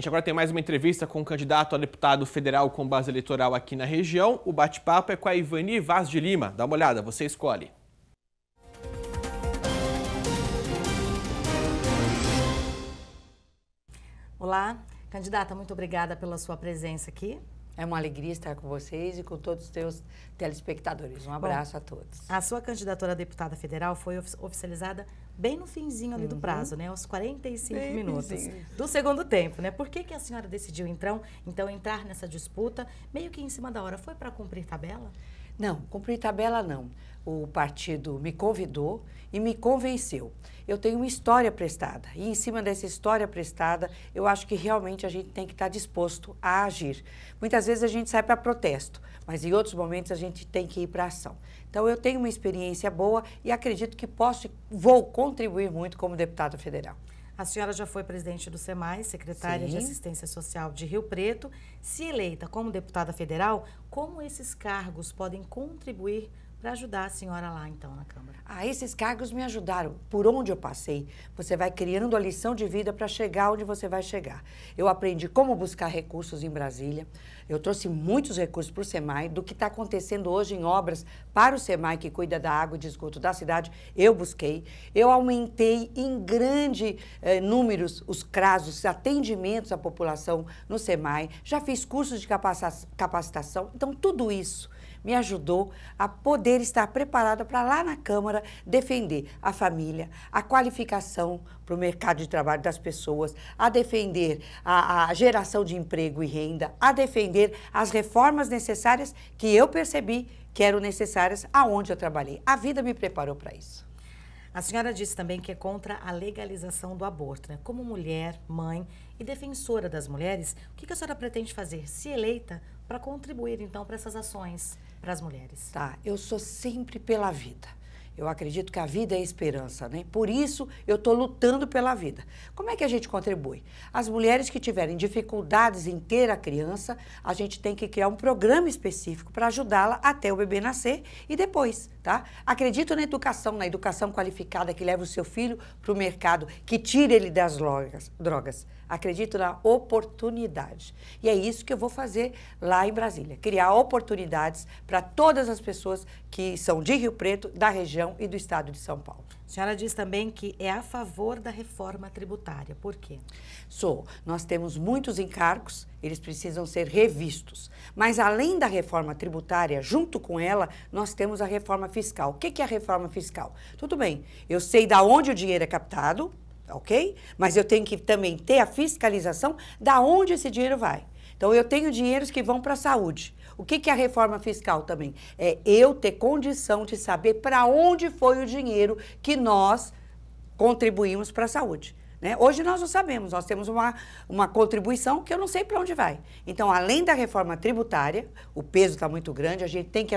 gente agora tem mais uma entrevista com um candidato a deputado federal com base eleitoral aqui na região. O bate-papo é com a Ivani Vaz de Lima. Dá uma olhada, você escolhe. Olá, candidata, muito obrigada pela sua presença aqui. É uma alegria estar com vocês e com todos os seus telespectadores. Um abraço a todos. A sua candidatura a deputada federal foi oficializada bem no finzinho ali do prazo, né? Aos 45 minutos do segundo tempo, né? Por que que a senhora decidiu, então entrar nessa disputa meio que em cima da hora? Foi para cumprir tabela? Não, cumprir tabela não. O partido me convidou e me convenceu. Eu tenho uma história prestada e em cima dessa história prestada, eu acho que realmente a gente tem que estar disposto a agir. Muitas vezes a gente sai para protesto, mas em outros momentos a gente tem que ir para ação. Então eu tenho uma experiência boa e acredito que posso e vou contribuir muito como deputada federal. A senhora já foi presidente do SeMAE, secretária de Assistência Social de Rio Preto. Se eleita como deputada federal, como esses cargos podem contribuir para ajudar a senhora lá, então, na Câmara? Ah, esses cargos me ajudaram. Por onde eu passei, você vai criando a lição de vida para chegar onde você vai chegar. Eu aprendi como buscar recursos em Brasília. Eu trouxe muitos recursos para o SeMAE. Do que está acontecendo hoje em obras para o SeMAE, que cuida da água e de esgoto da cidade, eu busquei. Eu aumentei em grande números os CRAS, os atendimentos à população no SeMAE. Já fiz cursos de capacitação. Então, tudo isso me ajudou a poder estar preparada para lá na Câmara defender a família, a qualificação para o mercado de trabalho das pessoas, a defender a geração de emprego e renda, a defender as reformas necessárias que eu percebi que eram necessárias aonde eu trabalhei. A vida me preparou para isso. A senhora disse também que é contra a legalização do aborto, né? Como mulher, mãe e defensora das mulheres, o que a senhora pretende fazer, se eleita, para contribuir, então, para essas ações para as mulheres? Tá, eu sou sempre pela vida. Eu acredito que a vida é esperança, né? Por isso, eu estou lutando pela vida. Como é que a gente contribui? As mulheres que tiverem dificuldades em ter a criança, a gente tem que criar um programa específico para ajudá-la até o bebê nascer e depois, tá? Acredito na educação qualificada que leva o seu filho para o mercado, que tira ele das drogas. Acredito na oportunidade. E é isso que eu vou fazer lá em Brasília, criar oportunidades para todas as pessoas que são de Rio Preto, da região e do estado de São Paulo. A senhora diz também que é a favor da reforma tributária. Por quê? Nós temos muitos encargos, eles precisam ser revistos. Mas além da reforma tributária, junto com ela, nós temos a reforma fiscal. O que é a reforma fiscal? Tudo bem, eu sei de onde o dinheiro é captado, ok? Mas eu tenho que também ter a fiscalização da onde esse dinheiro vai. Então, eu tenho dinheiros que vão para a saúde. O que é a reforma fiscal também? É eu ter condição de saber para onde foi o dinheiro que nós contribuímos para a saúde, né? Hoje nós não sabemos, nós temos uma contribuição que eu não sei para onde vai. Então, além da reforma tributária, o peso está muito grande, a gente tem que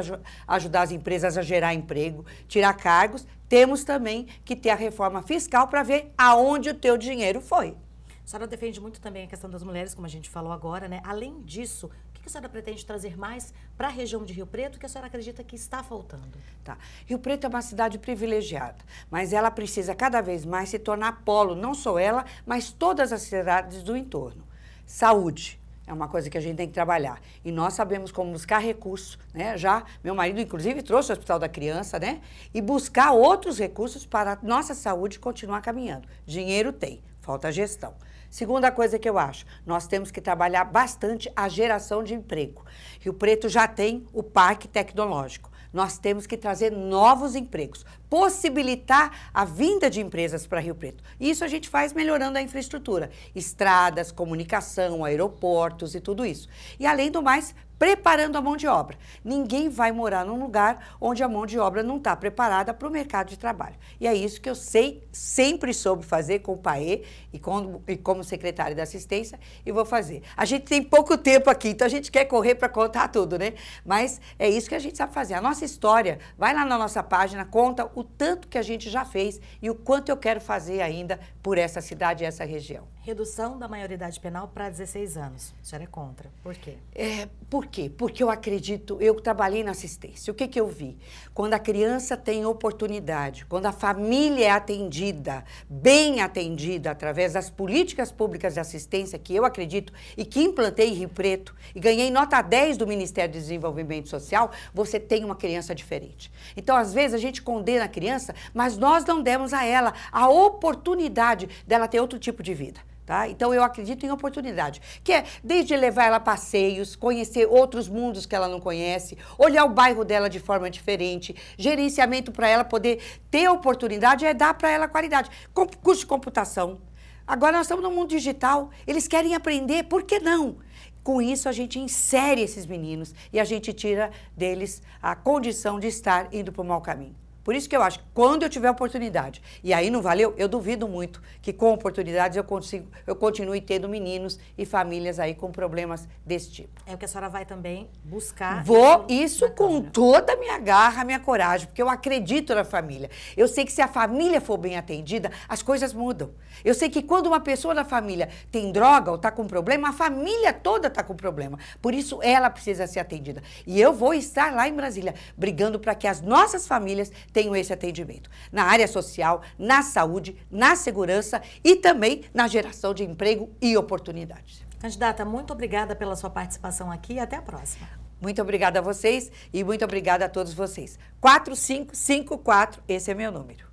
ajudar as empresas a gerar emprego, tirar cargos. Temos também que ter a reforma fiscal para ver aonde o teu dinheiro foi. A senhora defende muito também a questão das mulheres, como a gente falou agora, né? Além disso, o que a senhora pretende trazer mais para a região de Rio Preto que a senhora acredita que está faltando? Tá. Rio Preto é uma cidade privilegiada, mas ela precisa cada vez mais se tornar polo, não só ela, mas todas as cidades do entorno. Saúde é uma coisa que a gente tem que trabalhar. E nós sabemos como buscar recursos, né? Já meu marido, inclusive, trouxe o Hospital da Criança, né? E buscar outros recursos para a nossa saúde continuar caminhando. Dinheiro tem, falta gestão. Segunda coisa que eu acho, nós temos que trabalhar bastante a geração de emprego. Rio Preto já tem o Parque Tecnológico. Nós temos que trazer novos empregos, possibilitar a vinda de empresas para Rio Preto. Isso a gente faz melhorando a infraestrutura, estradas, comunicação, aeroportos e tudo isso. E, além do mais, preparando a mão de obra. Ninguém vai morar num lugar onde a mão de obra não está preparada para o mercado de trabalho. E é isso que eu sempre soube fazer com o PAE e como secretária da assistência, e vou fazer. A gente tem pouco tempo aqui, então a gente quer correr para contar tudo, né? Mas é isso que a gente sabe fazer. A nossa história, vai lá na nossa página, conta o tanto que a gente já fez e o quanto eu quero fazer ainda por essa cidade e essa região. redução da maioridade penal para 16 anos. A senhora é contra. Por quê? Por quê? Porque eu acredito, eu trabalhei na assistência. O que que eu vi? Quando a criança tem oportunidade, quando a família é atendida, bem atendida, através das políticas públicas de assistência, que eu acredito e que implantei em Rio Preto, e ganhei nota 10 do Ministério de Desenvolvimento Social, você tem uma criança diferente. Então, às vezes, a gente condena a criança, mas nós não demos a ela a oportunidade dela ter outro tipo de vida. Tá? Então, eu acredito em oportunidade, que é desde levar ela a passeios, conhecer outros mundos que ela não conhece, olhar o bairro dela de forma diferente, gerenciamento para ela poder ter oportunidade, é dar para ela qualidade. Curso de computação. Agora nós estamos no mundo digital, eles querem aprender, por que não? Com isso, a gente insere esses meninos e a gente tira deles a condição de estar indo para o mau caminho. Por isso que eu acho que quando eu tiver oportunidade, e aí não valeu, eu duvido muito que com oportunidades eu continue tendo meninos e famílias aí com problemas desse tipo. É o que a senhora vai também buscar. Vou, isso com toda a minha garra, minha coragem, porque eu acredito na família. Eu sei que se a família for bem atendida, as coisas mudam. Eu sei que quando uma pessoa da família tem droga ou está com problema, a família toda está com problema. Por isso ela precisa ser atendida. E eu vou estar lá em Brasília, brigando para que as nossas famílias tenho esse atendimento na área social, na saúde, na segurança e também na geração de emprego e oportunidades. Candidata, muito obrigada pela sua participação aqui e até a próxima. Muito obrigada a vocês e muito obrigada a todos vocês. 4554, esse é meu número.